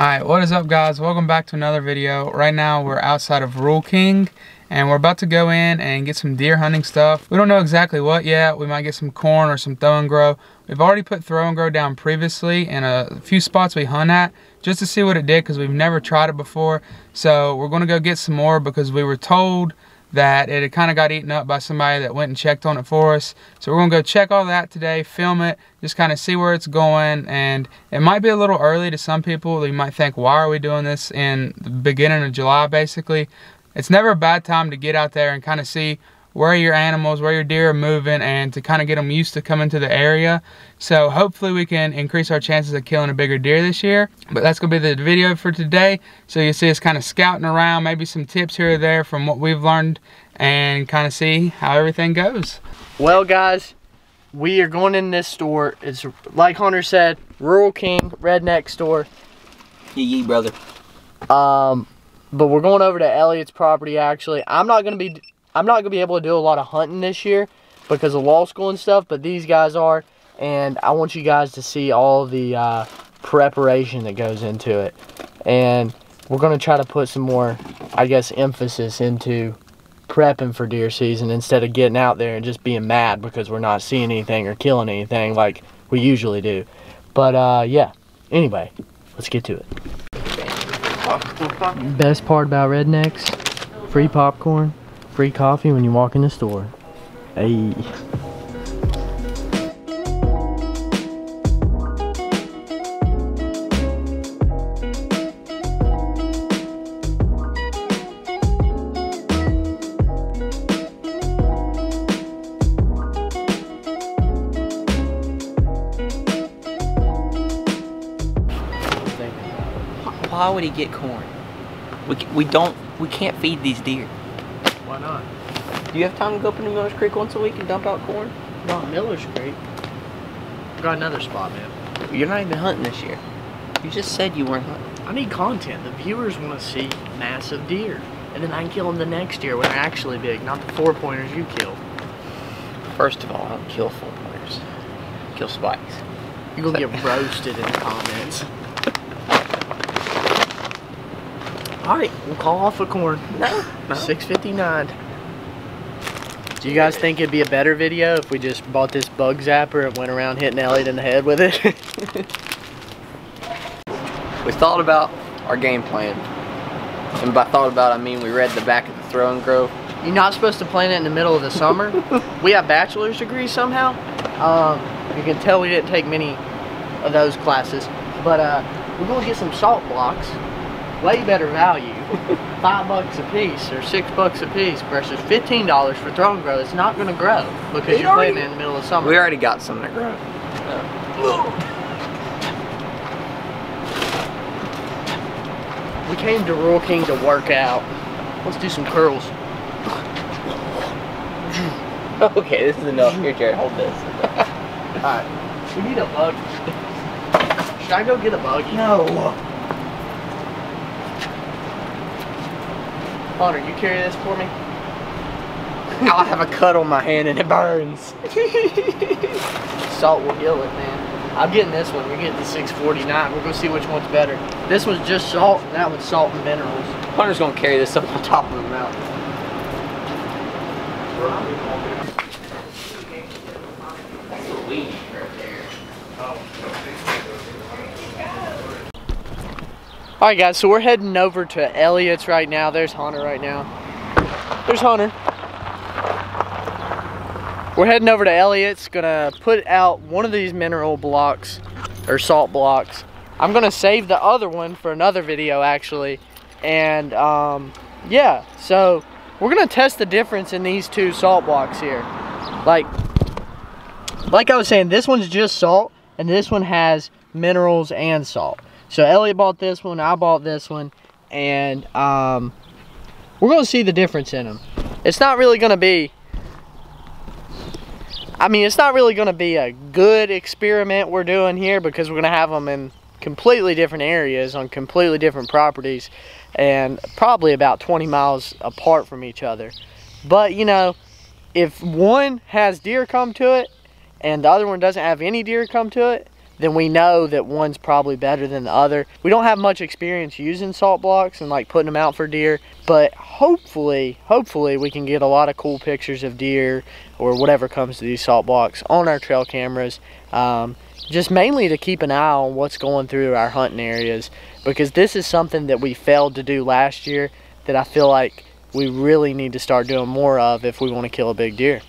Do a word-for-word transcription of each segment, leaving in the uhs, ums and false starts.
Alright, what is up guys? Welcome back to another video. Right now we're outside of Rural King and we're about to go in and get some deer hunting stuff. We don't know exactly what yet. We might get some corn or some throw and grow. We've already put throw and grow down previously in a few spots we hunt at just to see what it did because we've never tried it before. So we're going to go get some more because we were told that it had kind of got eaten up by somebody that went and checked on it for us. So we're going to go check all that today, film it, just kind of see where it's going. And it might be a little early to some people. They might think, why are we doing this in the beginning of July, basically? It's never a bad time to get out there and kind of see where your animals, where your deer are moving, and to kind of get them used to coming to the area. So hopefully we can increase our chances of killing a bigger deer this year. But that's going to be the video for today. So you'll see us kind of scouting around, maybe some tips here or there from what we've learned, and kind of see how everything goes. Well guys, we are going in this store. It's like Hunter said, Rural King, redneck store. Yee yee, brother. Um, but we're going over to Elliott's property actually. I'm not going to be... I'm not going to be able to do a lot of hunting this year because of law school and stuff, but these guys are, and I want you guys to see all the uh, preparation that goes into it. And we're going to try to put some more, I guess, emphasis into prepping for deer season instead of getting out there and just being mad because we're not seeing anything or killing anything like we usually do. But, uh, yeah, anyway, let's get to it. Best part about rednecks, free popcorn. Free coffee when you walk in the store. Hey. Why would he get corn? We we don't we can't feed these deer. Why not? Do you have time to go up into Miller's Creek once a week and dump out corn? Not Miller's Creek. I've got another spot, man. You're not even hunting this year. You just said you weren't hunting. I need content. The viewers want to see massive deer. And then I can kill them the next year when they're actually big, not the four pointers you kill. First of all, I don't kill four pointers. I kill spikes. You're going to get roasted in the comments. Alright, we'll call off a corn. No. No. six fifty-nine. Do you guys think it'd be a better video if we just bought this bug zapper and went around hitting Elliott in the head with it? We thought about our game plan. And by thought about, I mean we read the back of the throw and grow. You're not supposed to plan it in the middle of the summer. We have bachelor's degrees somehow. Um, you can tell we didn't take many of those classes. But uh, we're going to get some salt blocks. Way better value, five bucks a piece or six bucks a piece versus fifteen dollars for throw and grow. It's not going to grow because it you're already, playing it in the middle of summer. We already got some that grow. No. We came to Rural King to work out. Let's do some curls. Okay, this is enough. Here, Jared, hold this. All right, we need a buggy. Should I go get a buggy? No. Hunter, you carry this for me? I'll have a cut on my hand and it burns. Salt will heal it, man. I'm getting this one. We're getting the six forty-nine. We're going to see which one's better. This one's just salt, and that one's salt and minerals. Hunter's going to carry this up on top of the mountain. That's a weed right there. All right, guys, so we're heading over to Elliott's right now. There's Hunter right now. There's Hunter. We're heading over to Elliott's, gonna put out one of these mineral blocks, or salt blocks. I'm gonna save the other one for another video, actually. And, um, yeah, so we're gonna test the difference in these two salt blocks here. Like, like I was saying, this one's just salt, and this one has minerals and salt. So Elliott bought this one, I bought this one, and um, we're going to see the difference in them. It's not really going to be, I mean, it's not really going to be a good experiment we're doing here because we're going to have them in completely different areas on completely different properties and probably about twenty miles apart from each other. But, you know, if one has deer come to it and the other one doesn't have any deer come to it, then we know that one's probably better than the other. We don't have much experience using salt blocks and like putting them out for deer, but hopefully, hopefully we can get a lot of cool pictures of deer or whatever comes to these salt blocks on our trail cameras. Um, just mainly to keep an eye on what's going through our hunting areas, because this is something that we failed to do last year that I feel like we really need to start doing more of if we want to kill a big deer.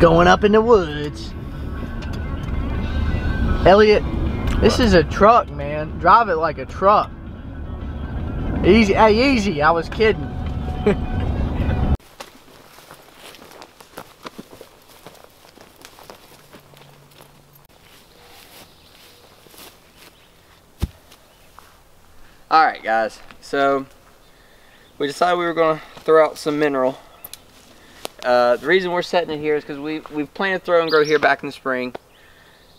Going up in the woods. Elliott, this is a truck, man. Drive it like a truck. Easy, hey, easy, I was kidding. Alright guys, so we decided we were going to throw out some mineral. Uh, the reason we're setting it here is because we, we've planned to throw and grow here back in the spring.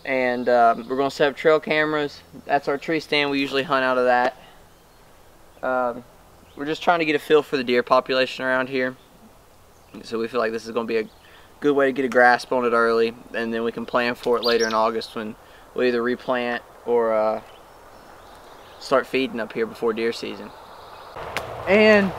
And um, we're going to set up trail cameras. That's our tree stand. We usually hunt out of that. Um, we're just trying to get a feel for the deer population around here. So we feel like this is going to be a good way to get a grasp on it early. And then we can plan for it later in August when we either replant or uh, start feeding up here before deer season. And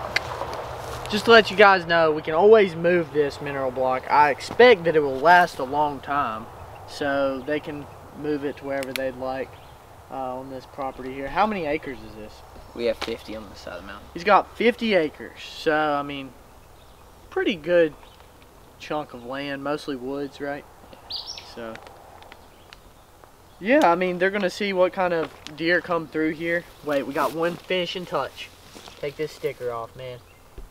just to let you guys know, we can always move this mineral block. I expect that it will last a long time, so they can move it to wherever they'd like uh, on this property here. How many acres is this? We have fifty on this side of the mountain. He's got fifty acres, so I mean, pretty good chunk of land, mostly woods, right? So yeah, I mean, they're gonna see what kind of deer come through here. Wait, we got one finishing touch. Take this sticker off, man.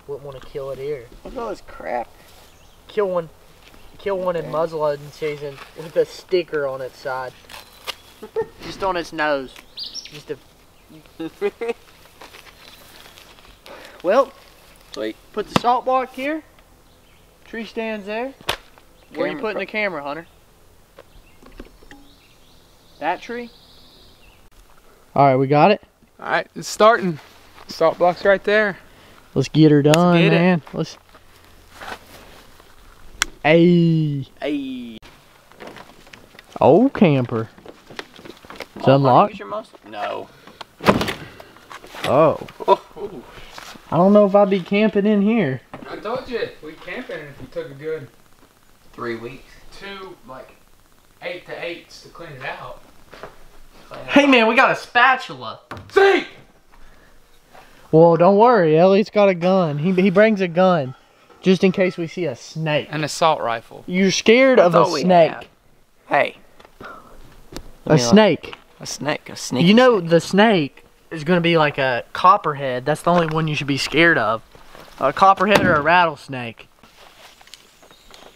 Wouldn't want to kill a deer. Look at all this crap. Kill one, kill one in muzzleloading season with a sticker on its side, just on its nose. Just a. Well, wait. Put the salt block here. Tree stands there. Camera. Where are you putting the camera, Hunter? That tree. All right, we got it. All right, it's starting. Salt block's right there. Let's get her done, Let's get man. It. Let's. Hey. Hey. Old camper. It's oh, unlocked. Your no. Oh. Oh. I don't know if I'd be camping in here. I told you we'd camp in if you took a good three weeks, two like eight to eights to clean it out. Clean it hey out. Man, we got a spatula. See. Well, don't worry, Elliott's got a gun. He, he brings a gun just in case we see a snake. An assault rifle. You're scared That's of a snake. Have. Hey. A Let snake. A snake, a snake. You know, snake. The snake is going to be like a copperhead. That's the only one you should be scared of. A copperhead or a rattlesnake.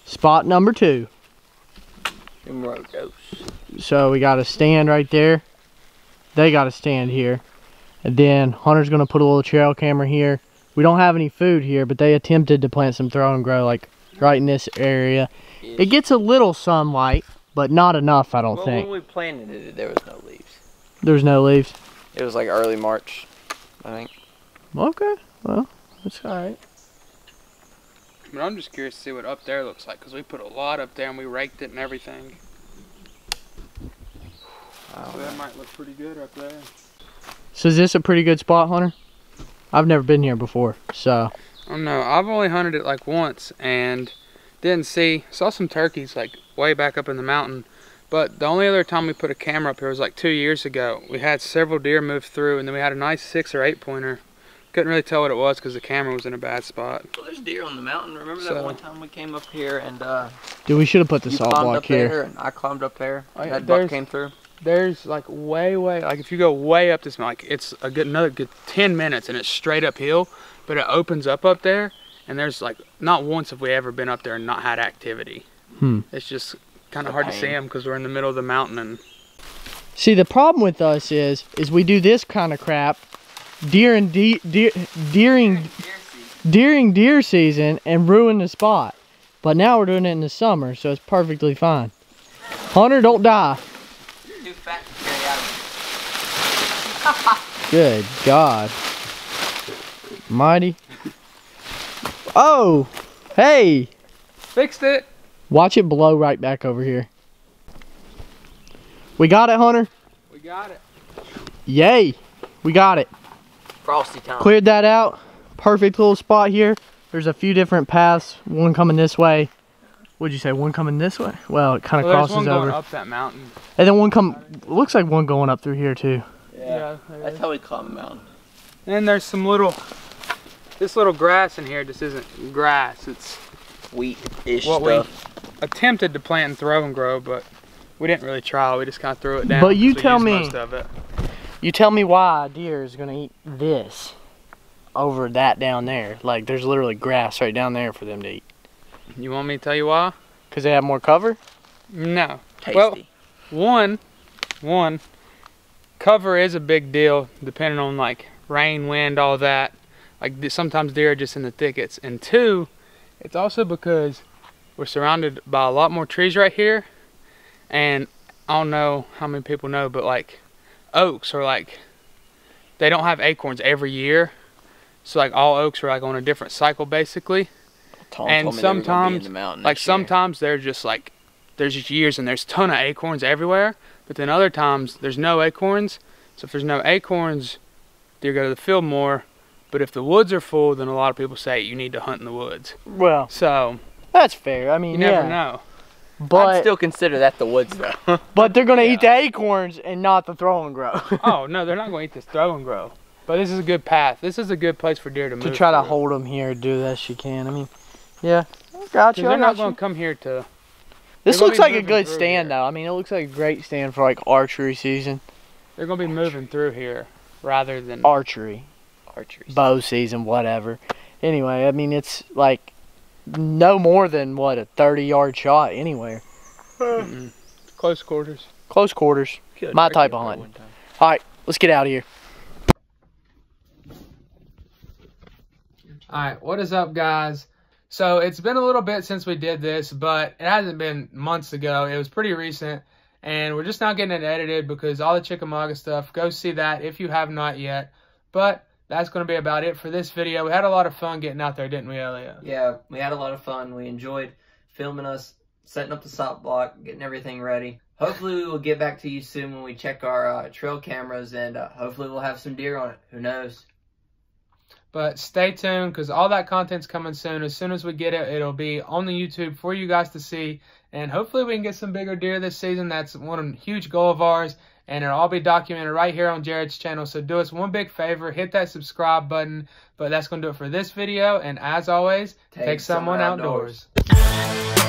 Spot number two. So we got a stand right there. They got a stand here. And then Hunter's gonna put a little trail camera here. We don't have any food here, but they attempted to plant some throw and grow like right in this area. Yes. It gets a little sunlight, but not enough, I don't well, think. When we planted it, there was no leaves. There's no leaves? It was like early March, I think. Okay, well, that's all right. I mean, I'm just curious to see what up there looks like, because we put a lot up there and we raked it and everything. So that might look pretty good up there. So is this a pretty good spot, Hunter? I've never been here before, so. Oh no, I've only hunted it like once and didn't see, saw some turkeys like way back up in the mountain. But the only other time we put a camera up here was like two years ago. We had several deer move through and then we had a nice six or eight pointer. Couldn't really tell what it was because the camera was in a bad spot. Well, there's deer on the mountain. Remember so, that one time we came up here and uh. Dude, we should have put the salt block here. You climbed up there and I climbed up there. Oh, yeah, that buck came through. There's like way, way, like if you go way up this mountain, like it's a good, another good ten minutes and it's straight uphill, but it opens up up there and there's like, not once have we ever been up there and not had activity. Hmm. It's just kind of hard pain. to see them because we're in the middle of the mountain. And see, the problem with us is, is we do this kind of crap during, de de during, during, deer season. during deer season and ruin the spot. But now we're doing it in the summer, so it's perfectly fine. Hunter, don't die. Good God, mighty! Oh, hey! Fixed it. Watch it blow right back over here. We got it, Hunter. We got it. Yay, we got it. Frosty time. Cleared that out. Perfect little spot here. There's a few different paths. One coming this way. What'd you say? One coming this way? Well, it kind of well, crosses one going over up that mountain. And then one come. Looks like one going up through here too. Yeah, yeah, that's how we climb the mountain. And then there's some little. This little grass in here just isn't grass. It's wheat-ish what stuff. We attempted to plant and throw and grow, but we didn't really try. We just kind of threw it down. But you tell me. Most of it. You tell me why a deer is gonna eat this over that down there. Like there's literally grass right down there for them to eat. You want me to tell you why? Because they have more cover? No. Tasty. Well, one, one, cover is a big deal depending on like rain, wind, all that. Like sometimes deer are just in the thickets. And two, it's also because we're surrounded by a lot more trees right here. And I don't know how many people know, but like oaks are like, they don't have acorns every year. So like all oaks are like on a different cycle basically. Tom and sometimes, like sometimes they're just like, there's just years and there's a ton of acorns everywhere. But then other times there's no acorns. So if there's no acorns, deer go to the field more. But if the woods are full, then a lot of people say you need to hunt in the woods. Well, so that's fair. I mean, you never yeah. know. But I'd still consider that the woods though. But they're gonna yeah. eat the acorns and not the throw and grow. Oh no, they're not gonna eat this throw and grow. But this is a good path. This is a good place for deer to, to move. To try through. to hold them here, do the best you can. I mean. Yeah, gotcha. They're not going to come here to... This looks like a good stand, though. I mean, it looks like a great stand for, like, archery season. They're going to be moving through here rather than... Archery. Archery. Bow season, whatever. Anyway, I mean, it's, like, no more than, what, a thirty-yard shot anywhere. Mm-hmm. Close quarters. Close quarters. Good. My type of hunting. All right, let's get out of here. All right, what is up, guys? So it's been a little bit since we did this, but it hasn't been months ago. It was pretty recent, and we're just now getting it edited because all the Chickamauga stuff, go see that if you have not yet. But that's going to be about it for this video. We had a lot of fun getting out there, didn't we, Elliott? Yeah, we had a lot of fun. We enjoyed filming us, setting up the stop block, getting everything ready. Hopefully we will get back to you soon when we check our uh, trail cameras, and uh, hopefully we'll have some deer on it. Who knows? But stay tuned, because all that content's coming soon. As soon as we get it, it'll be on the YouTube for you guys to see. And hopefully we can get some bigger deer this season. That's one huge goal of ours. And it'll all be documented right here on Jared's channel. So do us one big favor. Hit that subscribe button. But that's going to do it for this video. And as always, take, take someone outdoors. outdoors.